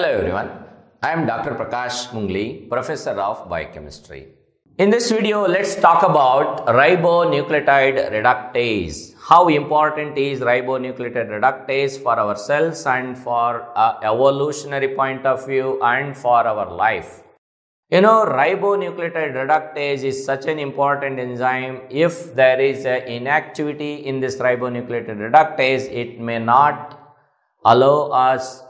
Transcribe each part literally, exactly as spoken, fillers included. Hello everyone, I am Doctor Prakash Mungli, Professor of Biochemistry. In this video, let's talk about ribonucleotide reductase. How important is ribonucleotide reductase for our cells and for a evolutionary point of view and for our life? You know, ribonucleotide reductase is such an important enzyme. If there is an inactivity in this ribonucleotide reductase, it may not allow us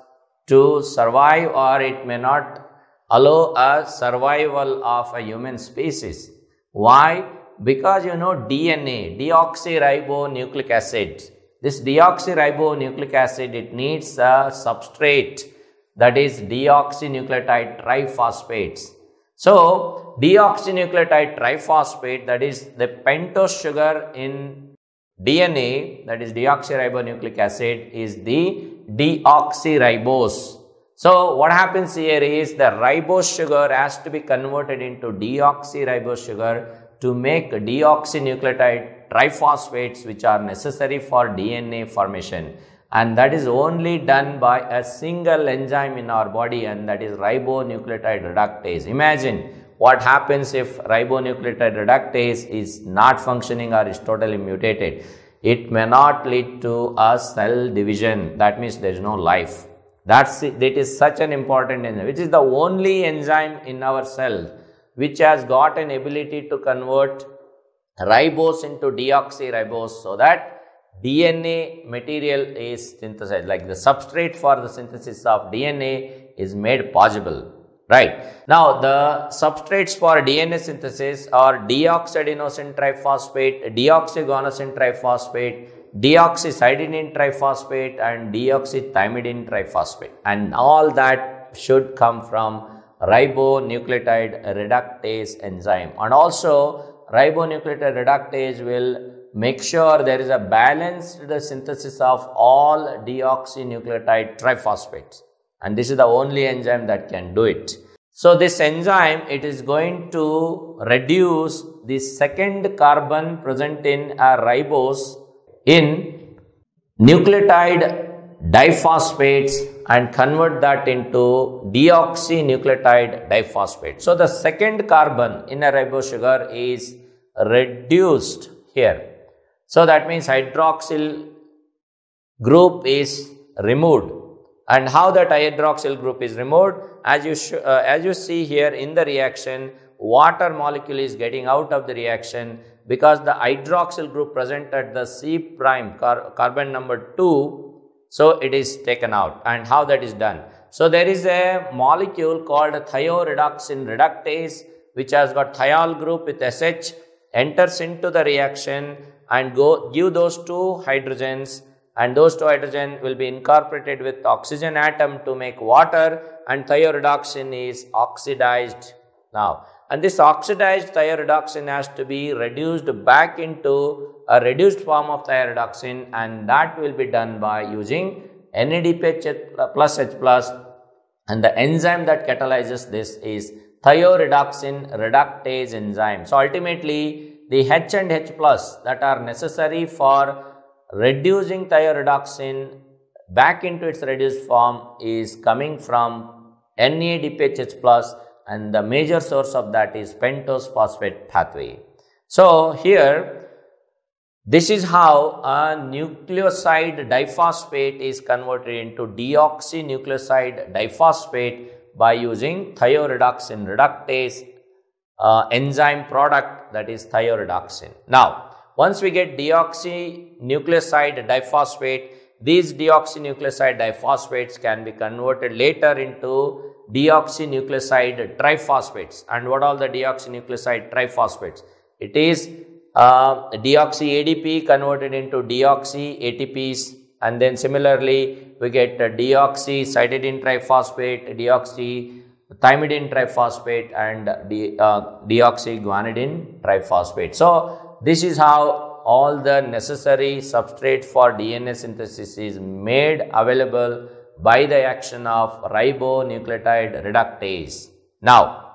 to survive, or it may not allow a survival of a human species. Why? Because you know D N A, deoxyribonucleic acid. This deoxyribonucleic acid, it needs a substrate, that is deoxynucleotide triphosphates. So, deoxynucleotide triphosphate, that is the pentose sugar in D N A, that is deoxyribonucleic acid, is the deoxyribose. So, what happens here is the ribose sugar has to be converted into deoxyribose sugar to make deoxynucleotide triphosphates, which are necessary for D N A formation. And that is only done by a single enzyme in our body, and that is ribonucleotide reductase. Imagine what happens if ribonucleotide reductase is not functioning or is totally mutated. It may not lead to a cell division. That means there is no life. That's it. That is such an important enzyme, which is the only enzyme in our cell which has got an ability to convert ribose into deoxyribose, so that D N A material is synthesized, like the substrate for the synthesis of D N A is made possible. Right. Now, the substrates for D N A synthesis are deoxyadenosine triphosphate, deoxyguanosine triphosphate, deoxycytidine triphosphate, and deoxythymidine triphosphate. And all that should come from ribonucleotide reductase enzyme. And also, ribonucleotide reductase will make sure there is a balanced synthesis of all deoxynucleotide triphosphates. And this is the only enzyme that can do it. So this enzyme, it is going to reduce the second carbon present in a ribose in nucleotide diphosphates and convert that into deoxynucleotide diphosphate. So the second carbon in a ribose sugar is reduced here. So that means hydroxyl group is removed. And how that hydroxyl group is removed, as you uh, as you see here in the reaction, water molecule is getting out of the reaction because the hydroxyl group present at the C prime, car carbon number two, so it is taken out. And how that is done? So there is a molecule called thioredoxin reductase, which has got thiol group with S H, enters into the reaction and go give those two hydrogens. And those two hydrogen will be incorporated with oxygen atom to make water, and thioredoxin is oxidized now. And this oxidized thioredoxin has to be reduced back into a reduced form of thioredoxin, and that will be done by using N A D P H plus H plus, and the enzyme that catalyzes this is thioredoxin reductase enzyme. So ultimately, the H and H plus that are necessary for reducing thioredoxin back into its reduced form is coming from N A D P H plus, and the major source of that is pentose phosphate pathway. So here, this is how a nucleoside diphosphate is converted into deoxynucleoside diphosphate by using thioredoxin reductase uh, enzyme product, that is thioredoxin. Now, once we get deoxynucleoside diphosphate, these deoxynucleoside diphosphates can be converted later into deoxynucleoside triphosphates. And what all the deoxynucleoside triphosphates? It is uh, deoxy A D P converted into deoxy A T Ps, and then similarly we get deoxycytidine triphosphate, deoxythymidine triphosphate, and de uh, deoxyguanosine triphosphate. So this is how all the necessary substrate for D N A synthesis is made available by the action of ribonucleotide reductase. Now,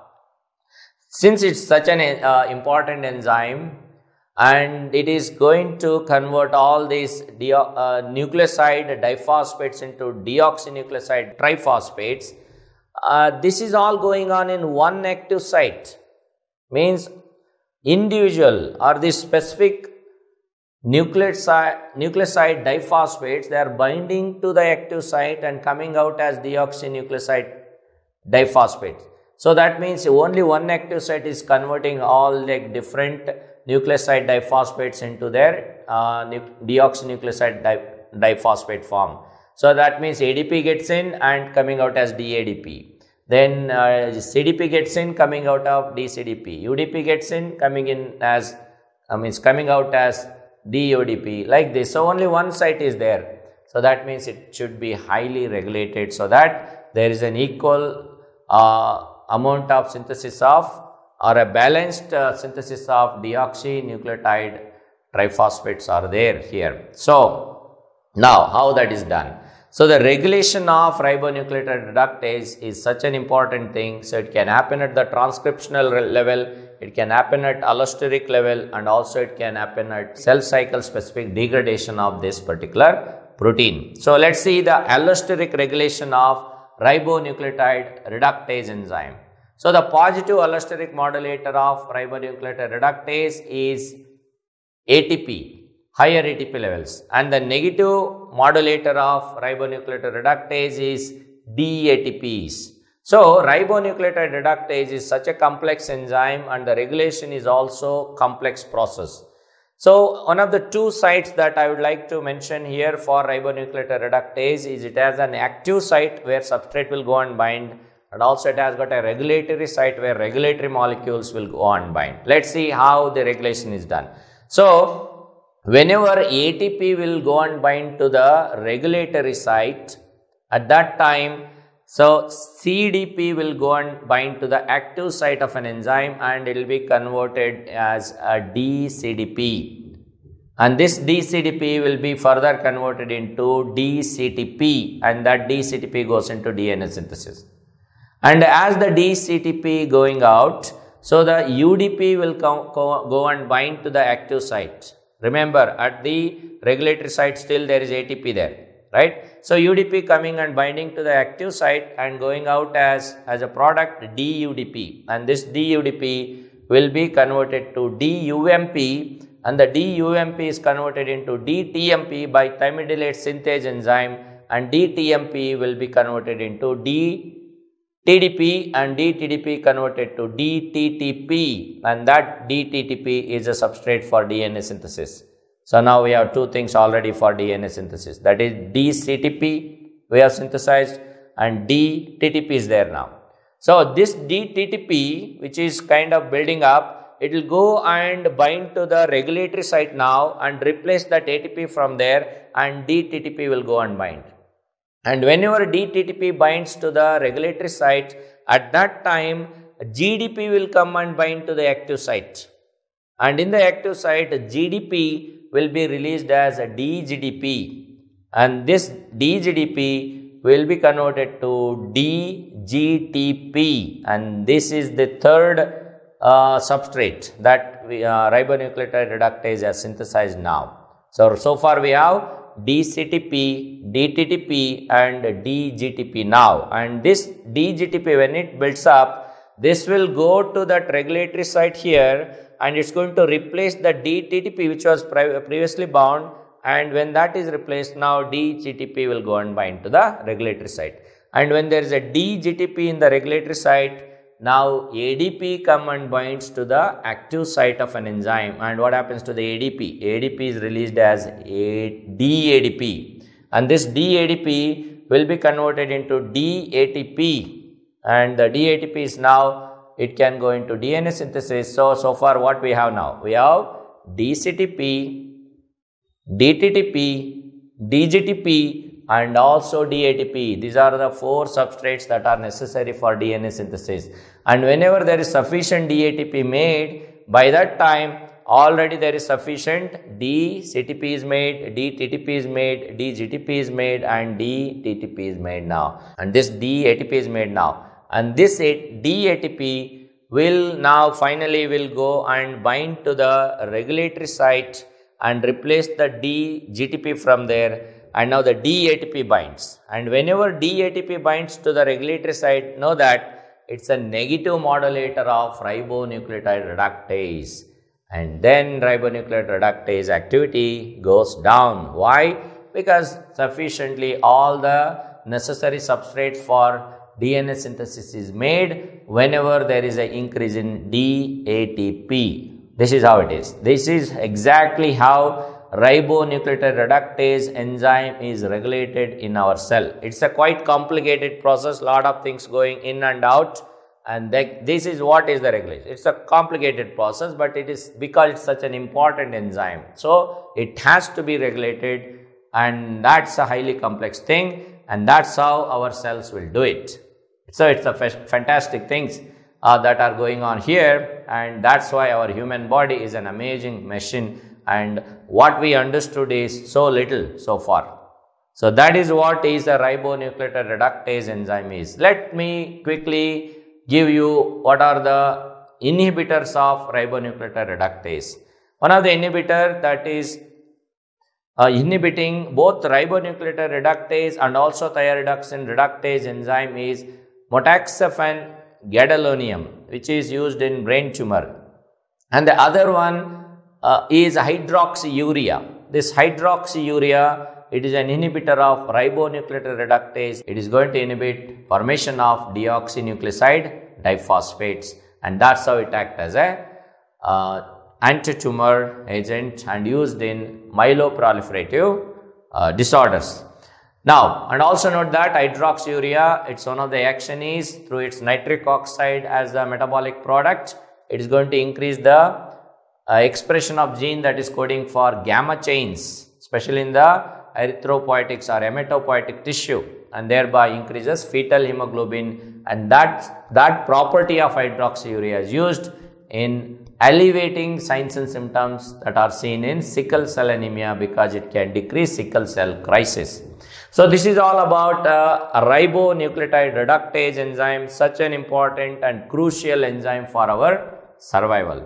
since it's such an uh, important enzyme, and it is going to convert all these uh, nucleoside diphosphates into deoxynucleoside triphosphates, uh, this is all going on in one active site. Means individual or the specific nucleoside, nucleoside diphosphates, they are binding to the active site and coming out as deoxynucleoside diphosphates. So that means only one active site is converting all like different nucleoside diphosphates into their uh, deoxynucleoside dip diphosphate form. So that means A D P gets in and coming out as D A D P. Then uh, C D P gets in, coming out of D C D P. U D P gets in, coming in as uh, means coming out as D U D P, like this. So only one site is there. So that means it should be highly regulated so that there is an equal uh, amount of synthesis of or a balanced uh, synthesis of deoxynucleotide triphosphates are there here. So now how that is done? So the regulation of ribonucleotide reductase is such an important thing. So it can happen at the transcriptional level, it can happen at allosteric level, and also it can happen at cell cycle specific degradation of this particular protein. So let's see the allosteric regulation of ribonucleotide reductase enzyme. So the positive allosteric modulator of ribonucleotide reductase is A T P, higher A T P levels, and the negative modulator of ribonucleotide reductase is D A T P s. So, ribonucleotide reductase is such a complex enzyme and the regulation is also complex process. So, one of the two sites that I would like to mention here for ribonucleotide reductase is it has an active site where substrate will go and bind, and also it has got a regulatory site where regulatory molecules will go and bind. Let's see how the regulation is done. So, whenever A T P will go and bind to the regulatory site, at that time, so C D P will go and bind to the active site of an enzyme and it will be converted as a D C D P. And this D C D P will be further converted into D C T P, and that D C T P goes into D N A synthesis. And as the D C T P going out, so the U D P will come, go, go and bind to the active site. Remember, at the regulatory site still there is A T P there, right? So, U D P coming and binding to the active site and going out as, as a product D U D P, and this D U D P will be converted to D U M P, and the D U M P is converted into D T M P by thymidylate synthase enzyme, and D T M P will be converted into D T D P, and D T D P converted to D T T P, and that D T T P is a substrate for D N A synthesis. So now we have two things already for D N A synthesis, that is D C T P we have synthesized and D T T P is there now. So this D T T P, which is kind of building up, it will go and bind to the regulatory site now and replace that A T P from there, and D T T P will go and bind. And whenever D T T P binds to the regulatory site, at that time G D P will come and bind to the active site. And in the active site, G D P will be released as a D G D P. And this D G D P will be converted to D G T P. And this is the third uh, substrate that we, uh, ribonucleotide reductase has synthesized now. So, so far we have D C T P, D T T P and D G T P now, and this D G T P, when it builds up, this will go to that regulatory site here and it's going to replace the D T T P which was previously bound, and when that is replaced now D G T P will go and bind to the regulatory site, and when there is a D G T P in the regulatory site, now A D P comes and binds to the active site of an enzyme, and what happens to the A D P? A D P is released as D A D P, and this D A D P will be converted into D A T P, and the D A T P is now, it can go into D N A synthesis. So, so far what we have now? We have D C T P, D T T P, D G T P, and also D A T P. These are the four substrates that are necessary for D N A synthesis. And whenever there is sufficient D A T P made, by that time already there is sufficient D C T P is made, D T T P is made, D G T P is made, and D T T P is made now. And this D A T P is made now. And this D A T P will now finally will go and bind to the regulatory site and replace the D G T P from there. and now the D A T P binds, and whenever D A T P binds to the regulatory site, know that it's a negative modulator of ribonucleotide reductase, and then ribonucleotide reductase activity goes down. Why? Because sufficiently all the necessary substrate for D N A synthesis is made whenever there is an increase in D A T P. This is how it is. This is exactly how ribonucleotide reductase enzyme is regulated in our cell. It's a quite complicated process, lot of things going in and out, and that, this is what is the regulation. It's a complicated process, but it is because it's such an important enzyme. So, it has to be regulated, and that's a highly complex thing. And that's how our cells will do it. So it's a fantastic things uh, that are going on here, and that's why our human body is an amazing machine, and what we understood is so little so far. So that is what is the ribonucleotide reductase enzyme is. Let me quickly give you what are the inhibitors of ribonucleotide reductase. One of the inhibitor that is Uh, inhibiting both ribonucleotide reductase and also thioredoxin reductase enzyme is motexafin gadolinium, which is used in brain tumor. And the other one uh, is hydroxyurea. This hydroxyurea, it is an inhibitor of ribonucleotide reductase. It is going to inhibit formation of deoxynucleotide triphosphates, and that's how it acts as a uh, anti-tumor agent and used in myeloproliferative uh, disorders. Now, and also note that hydroxyurea, its one of the action is through its nitric oxide as the metabolic product. It is going to increase the uh, expression of gene that is coding for gamma chains, especially in the erythropoietic or hematopoietic tissue, and thereby increases fetal hemoglobin, and that, that property of hydroxyurea is used in alleviating signs and symptoms that are seen in sickle cell anemia, because it can decrease sickle cell crisis. So this is all about uh, ribonucleotide reductase enzyme, such an important and crucial enzyme for our survival.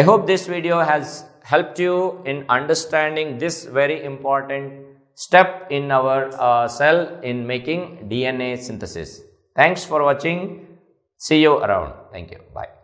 I hope this video has helped you in understanding this very important step in our uh, cell in making D N A synthesis. Thanks for watching. See you around. Thank you. Bye.